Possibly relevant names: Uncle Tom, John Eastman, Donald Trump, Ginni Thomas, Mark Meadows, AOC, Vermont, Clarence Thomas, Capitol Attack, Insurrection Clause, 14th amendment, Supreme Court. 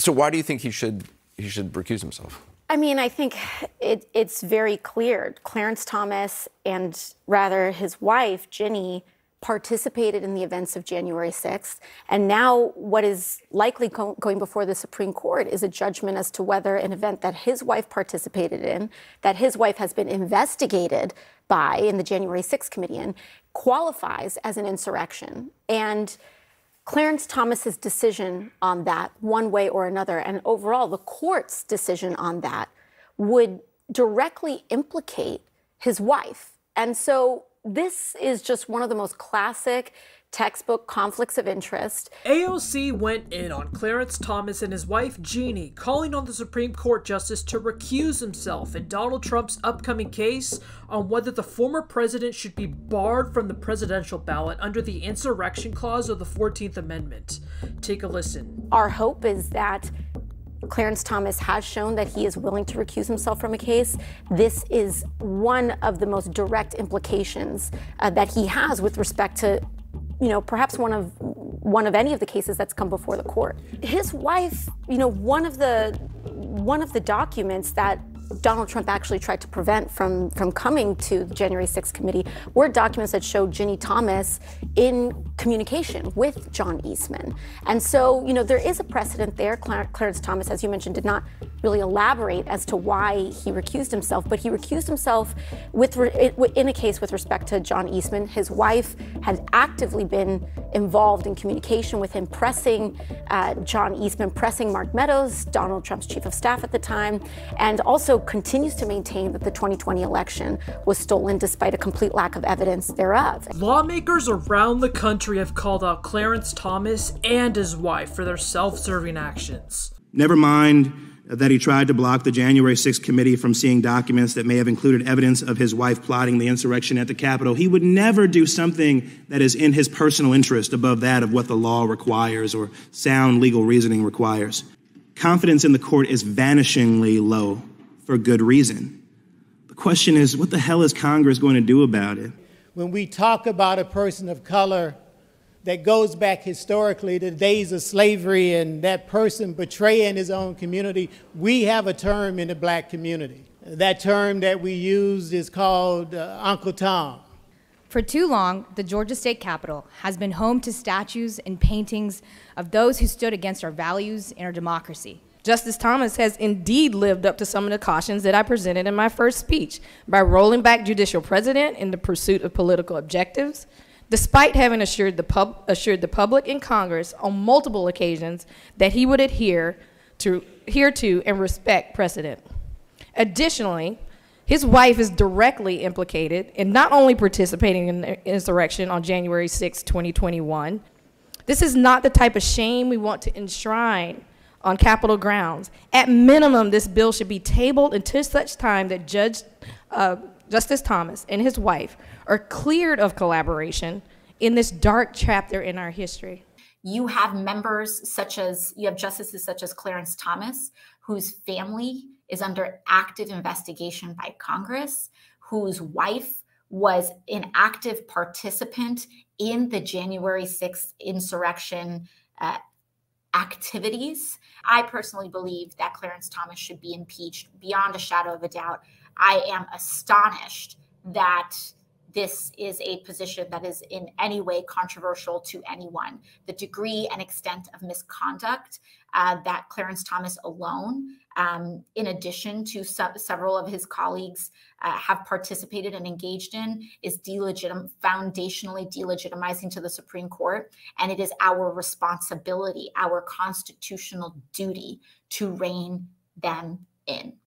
So why do you think he should recuse himself? I mean, I think it's very clear. Clarence Thomas and rather his wife, Ginni, participated in the events of January 6th. And now what is likely going before the Supreme Court is a judgment as to whether an event that his wife participated in, that his wife has been investigated by in the January 6th committee, and qualifies as an insurrection. And Clarence Thomas's decision on that, one way or another, and overall the court's decision on that, would directly implicate his wife. And so this is just one of the most classic textbook conflicts of interest. AOC went in on Clarence Thomas and his wife Ginni, calling on the Supreme Court justice to recuse himself in Donald Trump's upcoming case on whether the former president should be barred from the presidential ballot under the Insurrection Clause of the 14th Amendment. Take a listen. Our hope is that Clarence Thomas has shown that he is willing to recuse himself from a case. This is one of the most direct implications that he has with respect to, you know, perhaps one of any of the cases that's come before the court. His wife, you know, one of the documents that Donald Trump actually tried to prevent from coming to the January 6th committee were documents that showed Ginni Thomas in communication with John Eastman. And so, you know, there is a precedent there. Clarence Thomas, as you mentioned, did not really elaborate as to why he recused himself, but he recused himself in a case with respect to John Eastman. His wife had actively been involved in communication with him, pressing John Eastman, pressing Mark Meadows, Donald Trump's chief of staff at the time, and also continues to maintain that the 2020 election was stolen despite a complete lack of evidence thereof. Lawmakers around the country have called out Clarence Thomas and his wife for their self-serving actions. Never mind that he tried to block the January 6th committee from seeing documents that may have included evidence of his wife plotting the insurrection at the Capitol. He would never do something that is in his personal interest above that of what the law requires or sound legal reasoning requires. Confidence in the court is vanishingly low. For good reason. The question is, what the hell is Congress going to do about it? When we talk about a person of color that goes back historically to the days of slavery and that person betraying his own community, we have a term in the black community. That term that we use is called Uncle Tom. For too long, the Georgia State Capitol has been home to statues and paintings of those who stood against our values and our democracy. Justice Thomas has indeed lived up to some of the cautions that I presented in my first speech by rolling back judicial precedent in the pursuit of political objectives, despite having assured the public and Congress on multiple occasions that he would adhere to and respect precedent. Additionally, his wife is directly implicated in not only participating in the insurrection on January 6, 2021. This is not the type of shame we want to enshrine on Capitol grounds. At minimum, this bill should be tabled until such time that Justice Thomas and his wife are cleared of collaboration in this dark chapter in our history. You have justices such as Clarence Thomas, whose family is under active investigation by Congress, whose wife was an active participant in the January 6th insurrection activities. I personally believe that Clarence Thomas should be impeached beyond a shadow of a doubt. I am astonished that this is a position that is in any way controversial to anyone. The degree and extent of misconduct that Clarence Thomas alone, in addition to several of his colleagues, have participated and engaged in is foundationally delegitimizing to the Supreme Court. And it is our responsibility, our constitutional duty to rein them in.